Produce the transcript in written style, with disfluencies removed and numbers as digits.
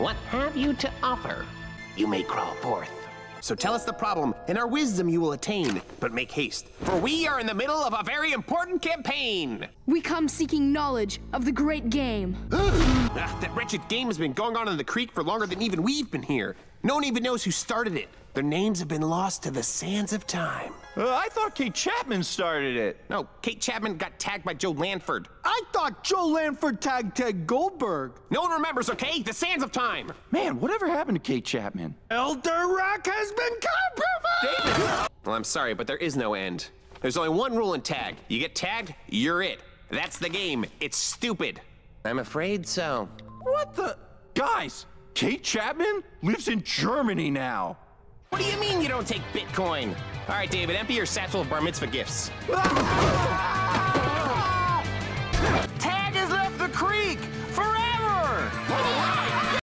What have you to offer? You may crawl forth. So tell us the problem, and our wisdom you will attain. But make haste, for we are in the middle of a very important campaign. We come seeking knowledge of the great game. That wretched game has been going on in the creek for longer than even we've been here. No one even knows who started it. Their names have been lost to the sands of time. I thought Kate Chapman started it. No, Kate Chapman got tagged by Joe Lanford. I thought Joe Lanford tagged Ted Goldberg. No one remembers, okay? The sands of time. Man, whatever happened to Kate Chapman? Elder Rock has been compromised! David. Well, I'm sorry, but there is no end. There's only one rule in tag. You get tagged, you're it. That's the game. It's stupid. I'm afraid so. What the? Guys, Kate Chapman lives in Germany now. What do you mean you don't take Bitcoin? All right, David, empty your satchel of bar mitzvah gifts.